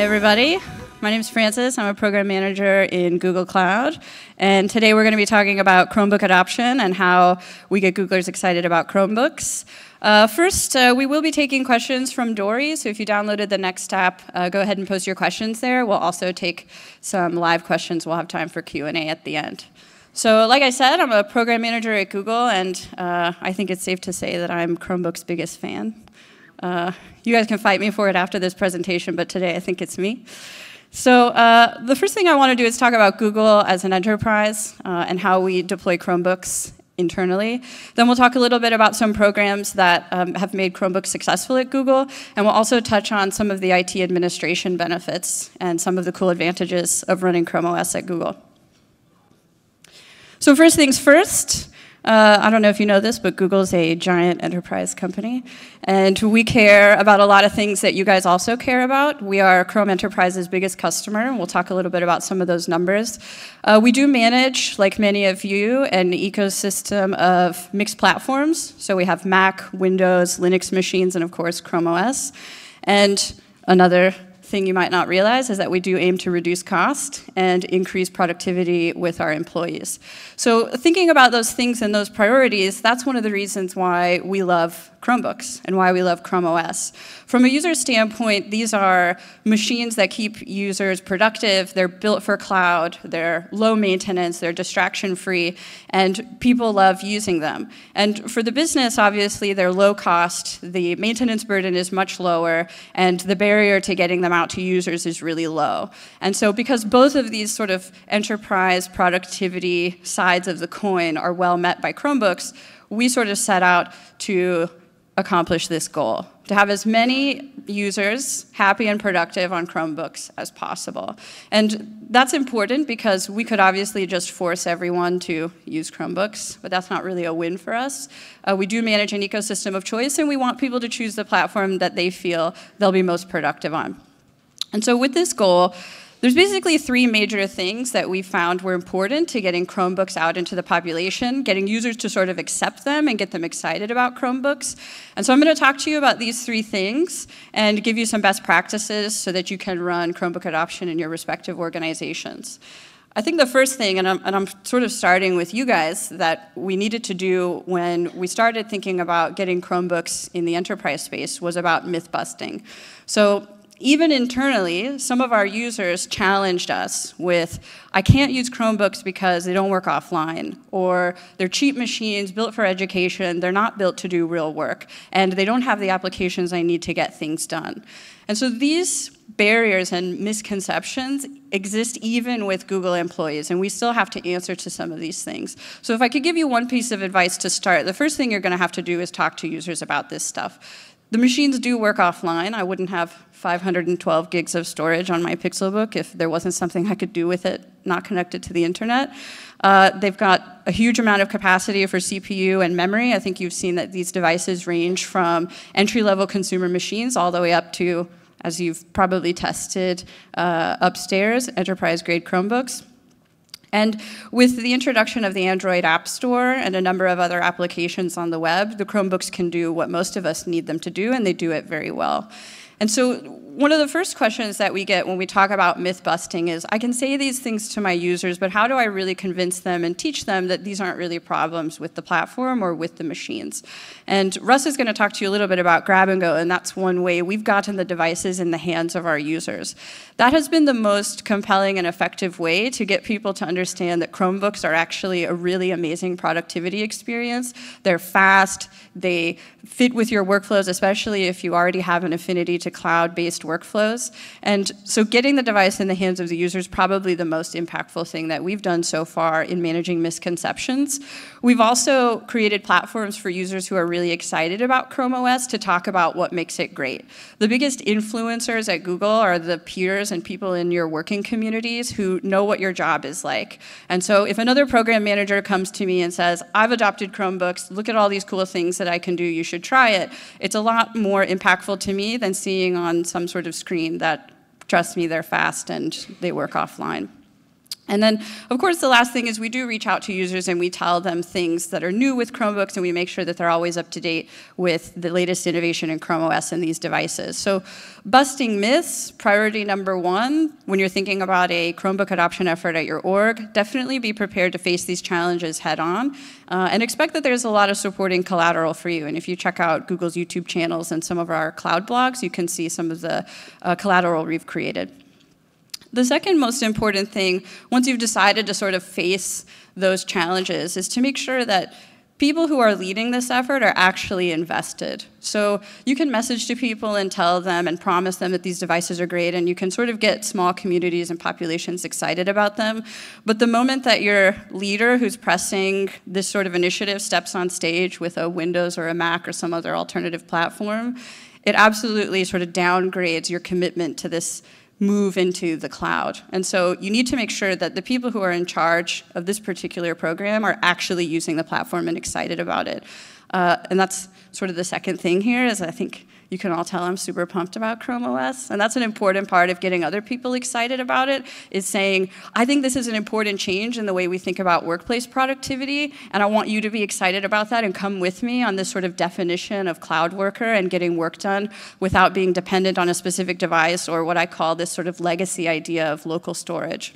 Hey everybody, my name is Frances. I'm a program manager in Google Cloud, and today we're going to be talking about Chromebook adoption and how we get Googlers excited about Chromebooks. First, we will be taking questions from Dory, so if you downloaded the Next app, go ahead and post your questions there. We'll also take some live questions. We'll have time for Q&A at the end. So like I said, I'm a program manager at Google, and I think it's safe to say that I'm Chromebook's biggest fan. You guys can fight me for it after this presentation, but today I think it's me. So the first thing I want to do is talk about Google as an enterprise and how we deploy Chromebooks internally. Then we'll talk a little bit about some programs that have made Chromebooks successful at Google, and we'll also touch on some of the IT administration benefits and some of the cool advantages of running Chrome OS at Google. So first things first. I don't know if you know this, but Google's a giant enterprise company, and we care about a lot of things that you guys also care about. We are Chrome Enterprise's biggest customer, and we'll talk a little bit about some of those numbers. We do manage, like many of you, an ecosystem of mixed platforms. So we have Mac, Windows, Linux machines, and of course Chrome OS. And another thing you might not realize is that we do aim to reduce cost and increase productivity with our employees. So thinking about those things and those priorities, that's one of the reasons why we love Chromebooks and why we love Chrome OS. From a user standpoint, these are machines that keep users productive. They're built for cloud, they're low maintenance, they're distraction-free, and people love using them. And for the business, obviously, they're low cost, the maintenance burden is much lower, and the barrier to getting them out to users is really low. And so because both of these sort of enterprise productivity sides of the coin are well met by Chromebooks, we sort of set out to accomplish this goal, to have as many users happy and productive on Chromebooks as possible. And that's important because we could obviously just force everyone to use Chromebooks, but that's not really a win for us. We do manage an ecosystem of choice, and we want people to choose the platform that they feel they'll be most productive on. And so with this goal, there's basically three major things that we found were important to getting Chromebooks out into the population, getting users to sort of accept them and get them excited about Chromebooks. And so I'm going to talk to you about these three things and give you some best practices so that you can run Chromebook adoption in your respective organizations. I think the first thing, and I'm sort of starting with you guys, that we needed to do when we started thinking about getting Chromebooks in the enterprise space was about myth busting. So even internally, some of our users challenged us with, I can't use Chromebooks because they don't work offline, or they're cheap machines built for education, they're not built to do real work, and they don't have the applications I need to get things done. And so these barriers and misconceptions exist even with Google employees, and we still have to answer to some of these things. So if I could give you one piece of advice to start, the first thing you're going to have to do is talk to users about this stuff. The machines do work offline. I wouldn't have 512 gigs of storage on my Pixelbook if there wasn't something I could do with it not connected to the internet. They've got a huge amount of capacity for CPU and memory. I think you've seen that these devices range from entry-level consumer machines all the way up to, as you've probably tested upstairs, enterprise-grade Chromebooks. And with the introduction of the Android App Store and a number of other applications on the web, the Chromebooks can do what most of us need them to do, and they do it very well. And so one of the first questions that we get when we talk about myth busting is, I can say these things to my users, but how do I really convince them and teach them that these aren't really problems with the platform or with the machines? And Russ is going to talk to you a little bit about Grab and Go, and that's one way we've gotten the devices in the hands of our users. That has been the most compelling and effective way to get people to understand that Chromebooks are actually a really amazing productivity experience. They're fast, they fit with your workflows, especially if you already have an affinity to cloud-based workflows. And so getting the device in the hands of the user is probably the most impactful thing that we've done so far in managing misconceptions. We've also created platforms for users who are really excited about Chrome OS to talk about what makes it great. The biggest influencers at Google are the peers and people in your working communities who know what your job is like. And so if another program manager comes to me and says, I've adopted Chromebooks, look at all these cool things that I can do, you should try it, it's a lot more impactful to me than seeing on some sort of screen that, trust me, they're fast and they work offline. And then, of course, the last thing is we do reach out to users and we tell them things that are new with Chromebooks, and we make sure that they're always up to date with the latest innovation in Chrome OS and these devices. So busting myths, priority number one, when you're thinking about a Chromebook adoption effort at your org, definitely be prepared to face these challenges head on, and expect that there's a lot of supporting collateral for you. And if you check out Google's YouTube channels and some of our cloud blogs, you can see some of the collateral we've created. The second most important thing, once you've decided to sort of face those challenges, is to make sure that people who are leading this effort are actually invested. So you can message to people and tell them and promise them that these devices are great, and you can sort of get small communities and populations excited about them. But the moment that your leader who's pressing this sort of initiative steps on stage with a Windows or a Mac or some other alternative platform, it absolutely sort of downgrades your commitment to this move into the cloud. And so you need to make sure that the people who are in charge of this particular program are actually using the platform and excited about it. And that's sort of the second thing here, is I think you can all tell I'm super pumped about Chrome OS. And that's an important part of getting other people excited about it, is saying, I think this is an important change in the way we think about workplace productivity, and I want you to be excited about that and come with me on this sort of definition of cloud worker and getting work done without being dependent on a specific device or what I call this sort of legacy idea of local storage.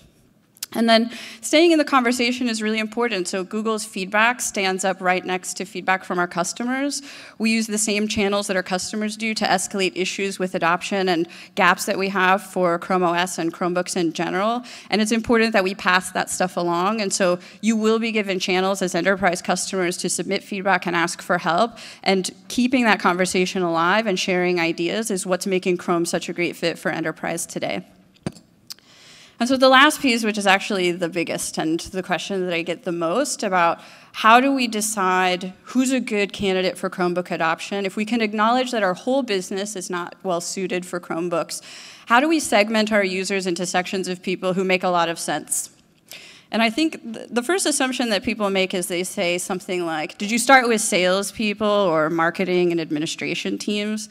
And then staying in the conversation is really important. So Google's feedback stands up right next to feedback from our customers. We use the same channels that our customers do to escalate issues with adoption and gaps that we have for Chrome OS and Chromebooks in general. And it's important that we pass that stuff along. And so you will be given channels as enterprise customers to submit feedback and ask for help. And keeping that conversation alive and sharing ideas is what's making Chrome such a great fit for enterprise today. And so the last piece, which is actually the biggest and the question that I get the most about, how do we decide who's a good candidate for Chromebook adoption? If we can acknowledge that our whole business is not well suited for Chromebooks, how do we segment our users into sections of people who make a lot of sense? And I think the first assumption that people make is they say something like, did you start with salespeople or marketing and administration teams?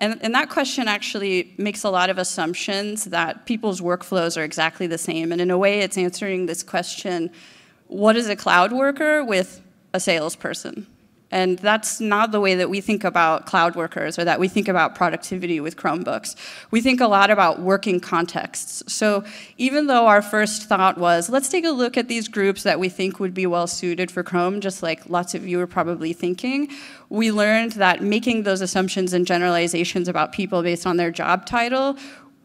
And that question actually makes a lot of assumptions that people's workflows are exactly the same. And in a way, it's answering this question, what is a cloud worker with a salesperson? And that's not the way that we think about cloud workers or that we think about productivity with Chromebooks. We think a lot about working contexts. So even though our first thought was, let's take a look at these groups that we think would be well suited for Chrome, just like lots of you are probably thinking, we learned that making those assumptions and generalizations about people based on their job title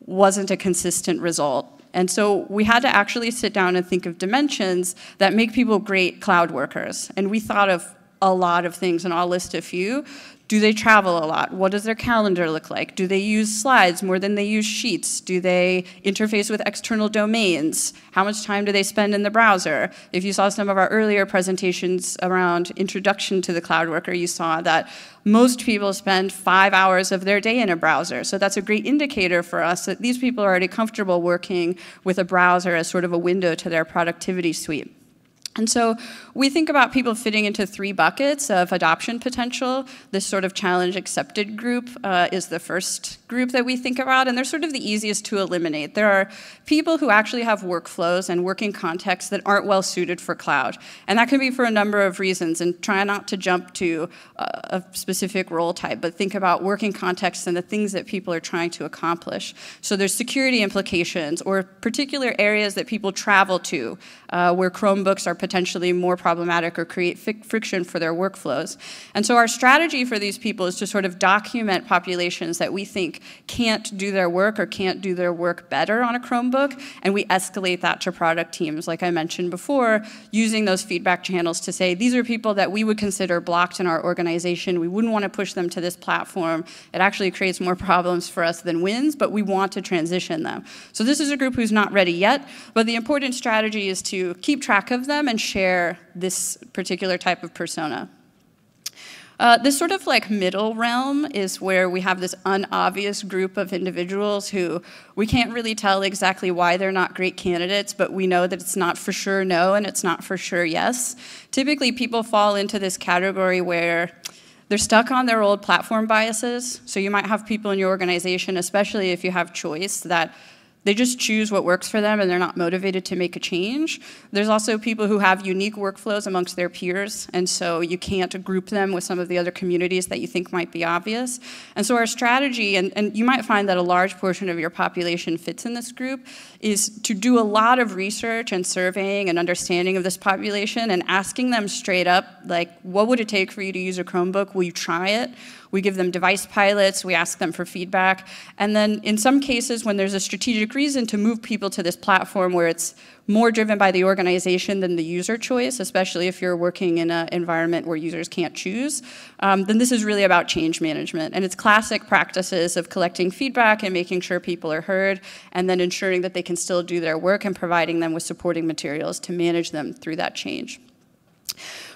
wasn't a consistent result. And so we had to actually sit down and think of dimensions that make people great cloud workers. And we thought of a lot of things, and I'll list a few. Do they travel a lot? What does their calendar look like? Do they use slides more than they use sheets? Do they interface with external domains? How much time do they spend in the browser? If you saw some of our earlier presentations around introduction to the cloud worker, you saw that most people spend 5 hours of their day in a browser. So that's a great indicator for us that these people are already comfortable working with a browser as sort of a window to their productivity suite. And so we think about people fitting into three buckets of adoption potential. This sort of challenge accepted group is the first group that we think about, and they're sort of the easiest to eliminate. There are people who actually have workflows and working contexts that aren't well suited for cloud. And that can be for a number of reasons, and try not to jump to a specific role type, but think about working contexts and the things that people are trying to accomplish. So there's security implications or particular areas that people travel to where Chromebooks are potentially more problematic or create friction for their workflows. And so our strategy for these people is to sort of document populations that we think can't do their work or can't do their work better on a Chromebook, and we escalate that to product teams, like I mentioned before, using those feedback channels to say, these are people that we would consider blocked in our organization. We wouldn't want to push them to this platform. It actually creates more problems for us than wins, but we want to transition them. So this is a group who's not ready yet, but the important strategy is to keep track of them and share this particular type of persona. This sort of like middle realm is where we have this unobvious group of individuals who we can't really tell exactly why they're not great candidates, but we know that it's not for sure no and it's not for sure yes. Typically, people fall into this category where they're stuck on their old platform biases. So you might have people in your organization, especially if you have choice, that They just choose what works for them and they're not motivated to make a change. There's also people who have unique workflows amongst their peers, and so you can't group them with some of the other communities that you think might be obvious. And so our strategy, and you might find that a large portion of your population fits in this group, is to do a lot of research and surveying and understanding of this population and asking them straight up, like, what would it take for you to use a Chromebook? Will you try it? We give them device pilots, we ask them for feedback, and then in some cases when there's a strategic reason to move people to this platform where it's more driven by the organization than the user choice, especially if you're working in an environment where users can't choose, then this is really about change management. And it's classic practices of collecting feedback and making sure people are heard, and then ensuring that they can still do their work and providing them with supporting materials to manage them through that change.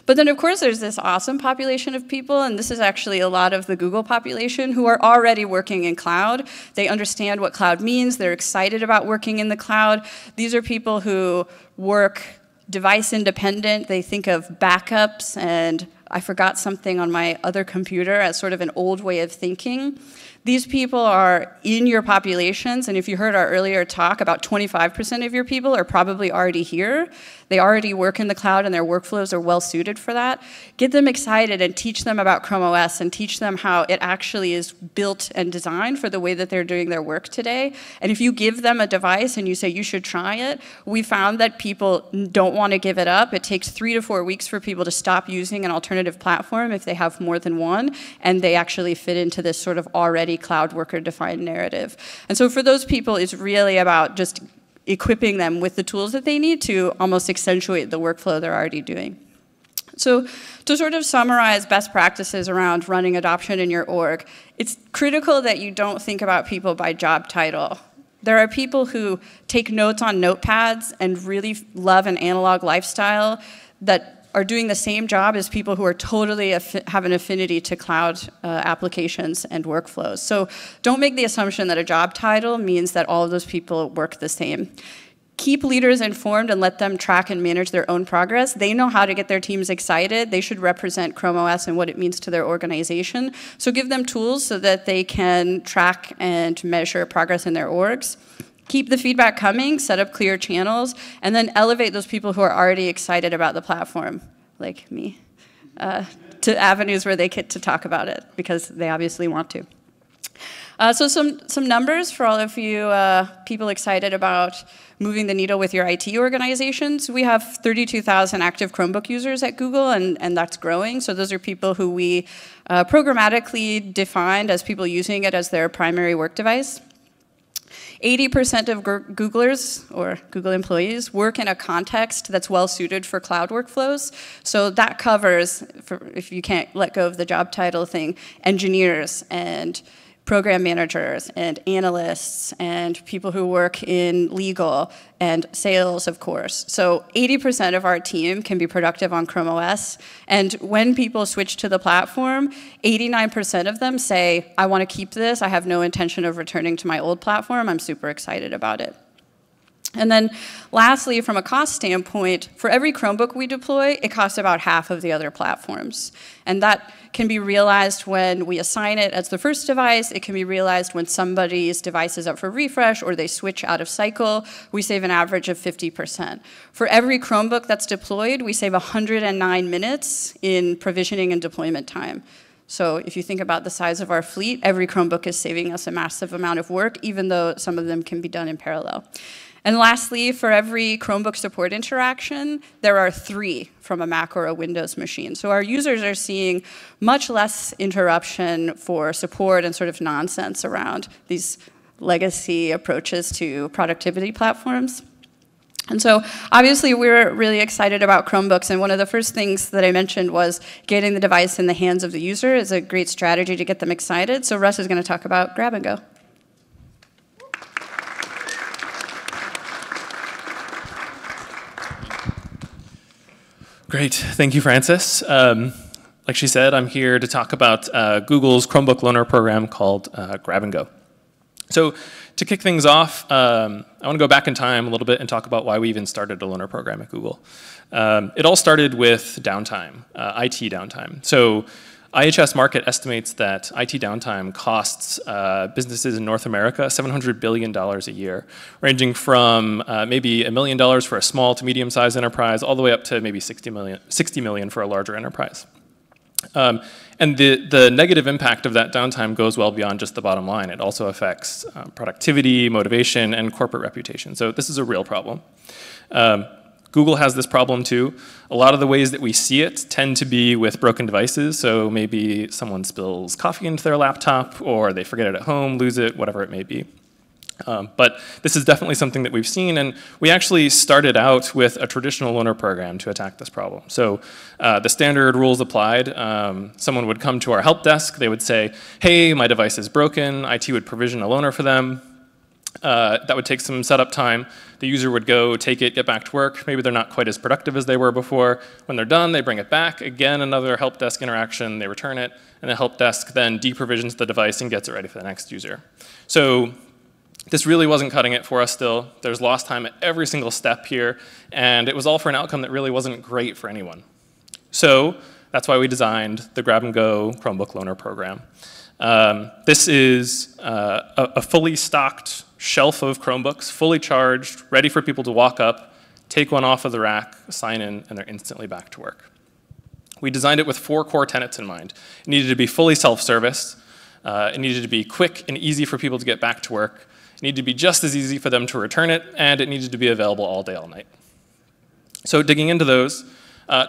But then, of course, there's this awesome population of people, and this is actually a lot of the Google population, who are already working in cloud. They understand what cloud means. They're excited about working in the cloud. These are people who work device independent. They think of backups and I forgot something on my other computer as sort of an old way of thinking. These people are in your populations, and if you heard our earlier talk, about 25% of your people are probably already here. They already work in the cloud and their workflows are well suited for that. Get them excited and teach them about Chrome OS and teach them how it actually is built and designed for the way that they're doing their work today. And if you give them a device and you say you should try it, we found that people don't want to give it up. It takes 3 to 4 weeks for people to stop using an alternative platform if they have more than one, and they actually fit into this sort of already cloud worker-defined narrative. And so for those people, it's really about just equipping them with the tools that they need to almost accentuate the workflow they're already doing. So to sort of summarize best practices around running adoption in your org, it's critical that you don't think about people by job title. There are people who take notes on notepads and really love an analog lifestyle that are doing the same job as people who are totally have an affinity to cloud applications and workflows. So don't make the assumption that a job title means that all of those people work the same. Keep leaders informed and let them track and manage their own progress. They know how to get their teams excited. They should represent Chrome OS and what it means to their organization. So give them tools so that they can track and measure progress in their orgs. Keep the feedback coming, set up clear channels, and then elevate those people who are already excited about the platform, like me, to avenues where they get to talk about it, because they obviously want to. So some numbers for all of you people excited about moving the needle with your IT organizations. We have 32,000 active Chromebook users at Google, and that's growing. So those are people who we programmatically defined as people using it as their primary work device. 80% of Googlers, or Google employees, work in a context that's well-suited for cloud workflows. So that covers, if you can't let go of the job title thing, engineers and program managers and analysts and people who work in legal and sales, of course. So 80% of our team can be productive on Chrome OS. And when people switch to the platform, 89% of them say, I want to keep this. I have no intention of returning to my old platform. I'm super excited about it. And then lastly, from a cost standpoint, for every Chromebook we deploy, it costs about half of the other platforms. And that can be realized when we assign it as the first device. It can be realized when somebody's device is up for refresh or they switch out of cycle. We save an average of 50%. For every Chromebook that's deployed, we save 109 minutes in provisioning and deployment time. So if you think about the size of our fleet, every Chromebook is saving us a massive amount of work, even though some of them can be done in parallel. And lastly, for every Chromebook support interaction, there are 3 from a Mac or a Windows machine. So our users are seeing much less interruption for support and sort of nonsense around these legacy approaches to productivity platforms. And so obviously we're really excited about Chromebooks, and one of the first things that I mentioned was getting the device in the hands of the user is a great strategy to get them excited. So Russ is going to talk about Grab and Go. Great. Thank you, Francis. Like she said, I'm here to talk about Google's Chromebook loaner program called Grab and Go. So to kick things off, I want to go back in time a little bit and talk about why we even started a loaner program at Google. It all started with downtime, IT downtime. So IHS Markit estimates that IT downtime costs businesses in North America $700 billion a year, ranging from maybe $1 million for a small to medium-sized enterprise all the way up to maybe $60 million for a larger enterprise. And the negative impact of that downtime goes well beyond just the bottom line. It also affects productivity, motivation, and corporate reputation. So this is a real problem. Google has this problem too. A lot of the ways that we see it tend to be with broken devices, so maybe someone spills coffee into their laptop, or they forget it at home, lose it, whatever it may be. But this is definitely something that we've seen, and we actually started out with a traditional loaner program to attack this problem. So the standard rules applied. Someone would come to our help desk, they would say, hey, my device is broken, IT would provision a loaner for them. That would take some setup time. The user would go take it, get back to work. Maybe they're not quite as productive as they were before. When they're done, they bring it back. Again, another help desk interaction, they return it, and the help desk then deprovisions the device and gets it ready for the next user. So this really wasn't cutting it for us still. There's lost time at every single step here, and it was all for an outcome that really wasn't great for anyone. So that's why we designed the Grab and Go Chromebook Loaner program. This is a fully stocked shelf of Chromebooks, fully charged, ready for people to walk up, take one off of the rack, sign in, and they're instantly back to work. We designed it with 4 core tenets in mind. It needed to be fully self-serviced. It needed to be quick and easy for people to get back to work. It needed to be just as easy for them to return it, and it needed to be available all day, all night. So digging into those,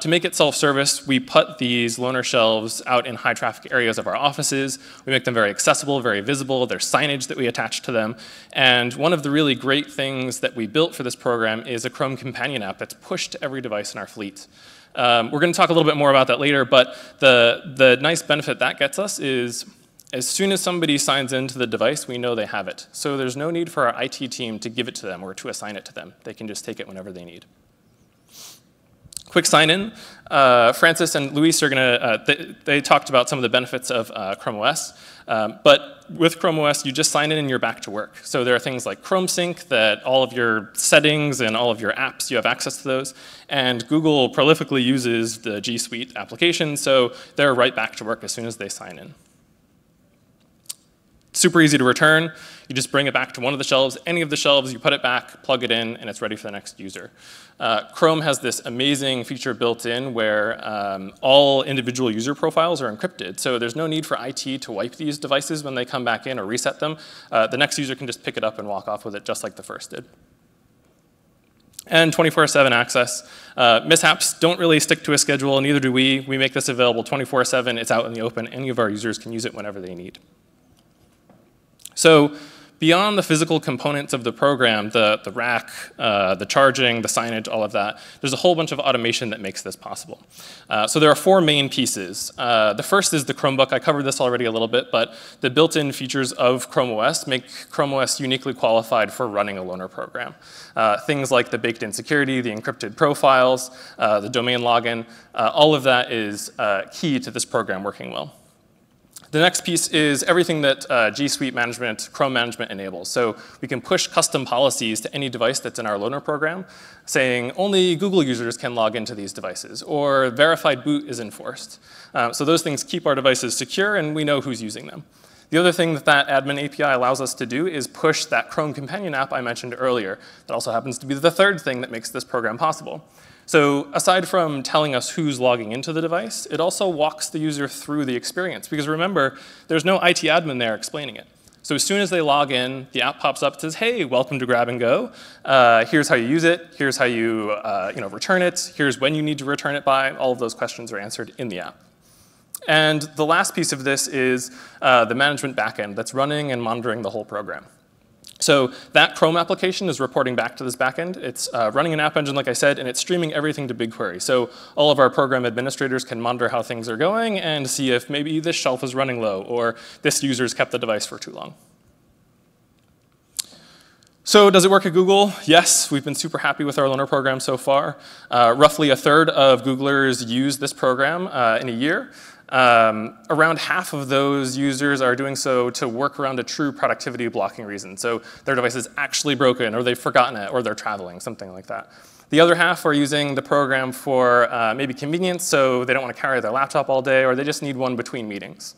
to make it self-service, we put these loaner shelves out in high-traffic areas of our offices. We make them very accessible, very visible. There's signage that we attach to them. And one of the really great things that we built for this program is a Chrome companion app that's pushed to every device in our fleet. We're going to talk a little bit more about that later, but the nice benefit that gets us is as soon as somebody signs into the device, we know they have it. So there's no need for our IT team to give it to them or to assign it to them. They can just take it whenever they need. Quick sign-in. Francis and Luis are going to, they talked about some of the benefits of Chrome OS. But with Chrome OS, you just sign in and you're back to work. So there are things like Chrome Sync, that all of your settings and all of your apps, you have access to those. And Google prolifically uses the G Suite application, so they're right back to work as soon as they sign in. Super easy to return. You just bring it back to one of the shelves, any of the shelves, you put it back, plug it in, and it's ready for the next user. Chrome has this amazing feature built in where all individual user profiles are encrypted, so there's no need for IT to wipe these devices when they come back in or reset them. The next user can just pick it up and walk off with it just like the first did. And 24/7 access. Mishaps don't really stick to a schedule, neither do we. We make this available 24/7. It's out in the open. Any of our users can use it whenever they need. So beyond the physical components of the program, the rack, the charging, the signage, all of that, there's a whole bunch of automation that makes this possible. So there are 4 main pieces. The first is the Chromebook. I covered this already a little bit, but the built-in features of Chrome OS make Chrome OS uniquely qualified for running a loaner program. Things like the baked-in security, the encrypted profiles, the domain login, all of that is key to this program working well. The next piece is everything that G Suite management, Chrome management enables. So we can push custom policies to any device that's in our loaner program, saying only Google users can log into these devices, or verified boot is enforced. So those things keep our devices secure, and we know who's using them. The other thing that admin API allows us to do is push that Chrome companion app I mentioned earlier. That also happens to be the third thing that makes this program possible. So aside from telling us who's logging into the device, it also walks the user through the experience. Because remember, there's no IT admin there explaining it. So as soon as they log in, the app pops up and says, hey, welcome to Grab and Go. Here's how you use it. Here's how you, return it. Here's when you need to return it by. All of those questions are answered in the app. And the last piece of this is the management backend that's running and monitoring the whole program. So that Chrome application is reporting back to this backend. It's running an App Engine, like I said, and it's streaming everything to BigQuery. So all of our program administrators can monitor how things are going and see if maybe this shelf is running low or this user's kept the device for too long. So does it work at Google? Yes, we've been super happy with our loaner program so far. Roughly a third of Googlers use this program in a year. Around half of those users are doing so to work around a true productivity blocking reason. So their device is actually broken, or they've forgotten it, or they're traveling, something like that. The other half are using the program for maybe convenience, so they don't want to carry their laptop all day, or they just need one between meetings.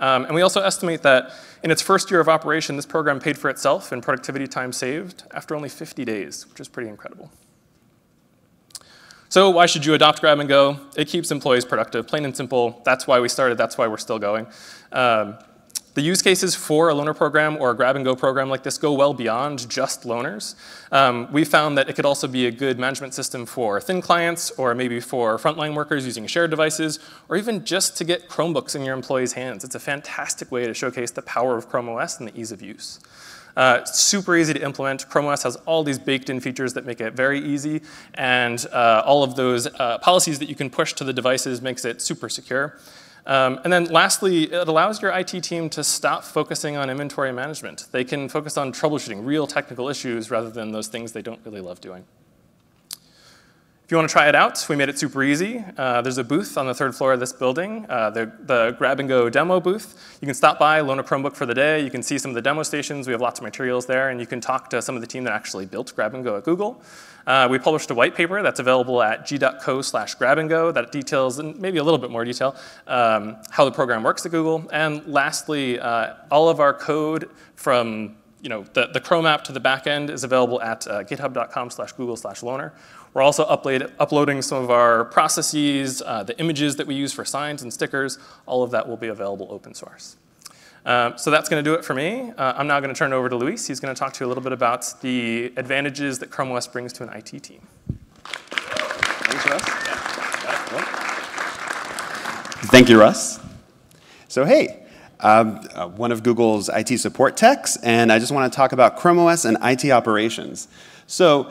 And we also estimate that in its first year of operation, this program paid for itself in productivity time saved after only 50 days, which is pretty incredible. So why should you adopt Grab and Go? It keeps employees productive, plain and simple. That's why we started. That's why we're still going. The use cases for a loaner program or a Grab and Go program like this go well beyond just loaners. We found that it could also be a good management system for thin clients, or maybe for frontline workers using shared devices, or even just to get Chromebooks in your employees' hands. It's a fantastic way to showcase the power of Chrome OS and the ease of use. Super easy to implement. Chrome OS has all these baked-in features that make it very easy, and all of those policies that you can push to the devices makes it super secure. And then lastly, it allows your IT team to stop focusing on inventory management. They can focus on troubleshooting real technical issues rather than those things they don't really love doing. If you want to try it out, we made it super easy. There's a booth on the 3rd floor of this building, the Grab and Go demo booth. You can stop by, loan a Chromebook for the day. You can see some of the demo stations. We have lots of materials there, and you can talk to some of the team that actually built Grab and Go at Google. We published a white paper that's available at g.co/grabandgo that details, in maybe a little bit more detail, how the program works at Google. And lastly, all of our code from the Chrome app to the back end is available at github.com/google/loaner. We're also uploading some of our processes, the images that we use for signs and stickers. All of that will be available open source. So that's going to do it for me. I'm now going to turn it over to Luis. He's going to talk to you a little bit about the advantages that Chrome OS brings to an IT team. Thanks, Russ. Thank you, Russ. So hey. One of Google's IT support techs, and I just want to talk about Chrome OS and IT operations. So,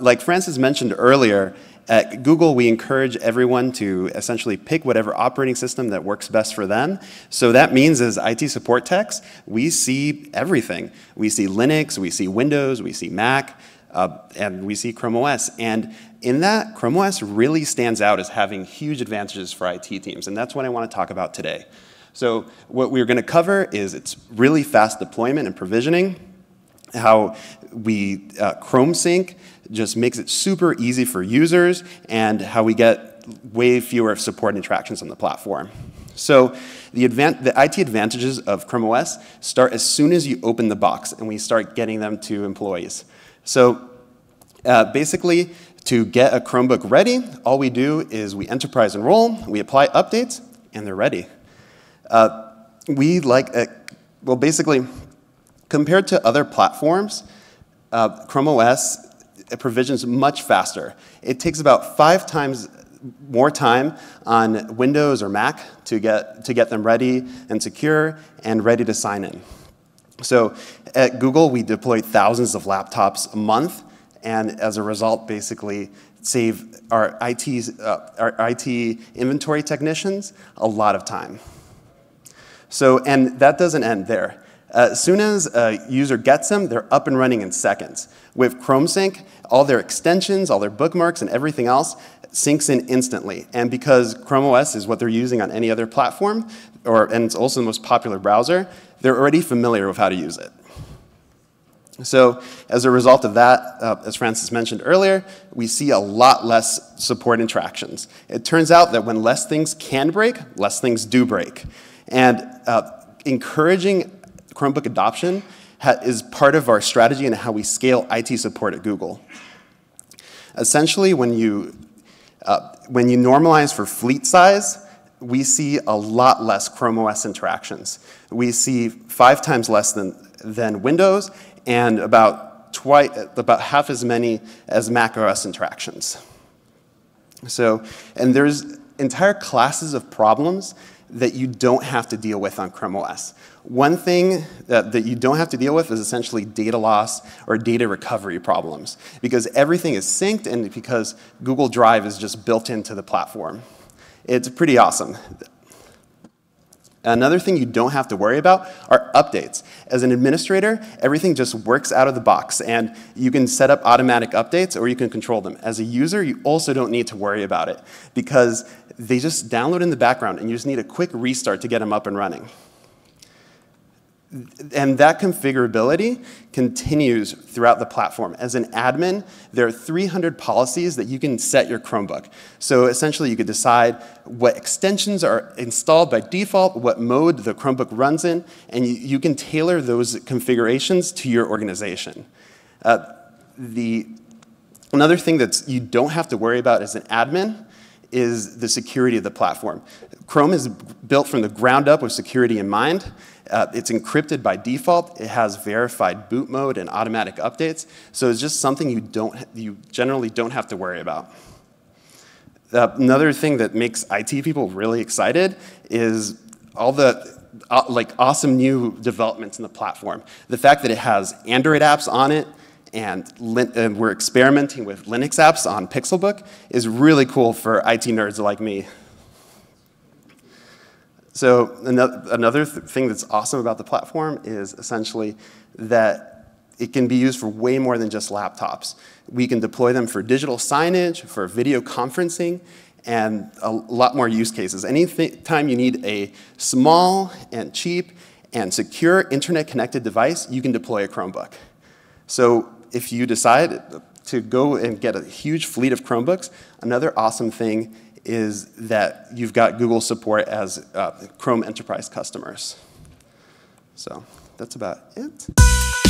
like Francis mentioned earlier, at Google, we encourage everyone to essentially pick whatever operating system that works best for them. So that means as IT support techs, we see everything. We see Linux, we see Windows, we see Mac, and we see Chrome OS. And in that, Chrome OS really stands out as having huge advantages for IT teams, and that's what I want to talk about today. So what we're going to cover is its really fast deployment and provisioning, how we Chrome Sync just makes it super easy for users, and how we get way fewer support interactions on the platform. So the IT advantages of Chrome OS start as soon as you open the box, and we start getting them to employees. So basically, to get a Chromebook ready, all we do is we enterprise enroll, we apply updates, and they're ready. Well, basically, compared to other platforms, Chrome OS provisions much faster. It takes about 5 times more time on Windows or Mac to get them ready and secure and ready to sign in. So at Google, we deploy thousands of laptops a month, and as a result, basically, save our IT inventory technicians a lot of time. So, and that doesn't end there. As soon as a user gets them, they're up and running in seconds. With Chrome Sync, all their extensions, all their bookmarks, and everything else syncs in instantly. And because Chrome OS is what they're using on any other platform, and it's also the most popular browser, they're already familiar with how to use it. So as a result of that, as Francis mentioned earlier, we see a lot less support interactions. It turns out that when less things can break, less things do break. And encouraging Chromebook adoption is part of our strategy and how we scale IT support at Google. Essentially, when you normalize for fleet size, we see a lot less Chrome OS interactions. We see 5 times less than Windows, and about half as many as Mac OS interactions. So, and there's entire classes of problems that you don't have to deal with on Chrome OS. One thing that you don't have to deal with is essentially data loss or data recovery problems, because everything is synced and because Google Drive is just built into the platform. It's pretty awesome. Another thing you don't have to worry about are updates. As an administrator, everything just works out of the box, and you can set up automatic updates or you can control them. As a user, you also don't need to worry about it because they just download in the background, and you just need a quick restart to get them up and running. And that configurability continues throughout the platform. As an admin, there are 300 policies that you can set your Chromebook. So essentially, you could decide what extensions are installed by default, what mode the Chromebook runs in, and you can tailor those configurations to your organization. Another thing that you don't have to worry about as an admin is the security of the platform. Chrome is built from the ground up with security in mind. It's encrypted by default. It has verified boot mode and automatic updates. So it's just something you generally don't have to worry about. Another thing that makes IT people really excited is all the awesome new developments in the platform. The fact that it has Android apps on it, and we're experimenting with Linux apps on Pixelbook is really cool for IT nerds like me. So another thing that's awesome about the platform is essentially that it can be used for way more than just laptops. We can deploy them for digital signage, for video conferencing, and a lot more use cases. Anytime you need a small and cheap and secure internet-connected device, you can deploy a Chromebook. So if you decide to go and get a huge fleet of Chromebooks, another awesome thing is that you've got Google support as Chrome Enterprise customers. So that's about it.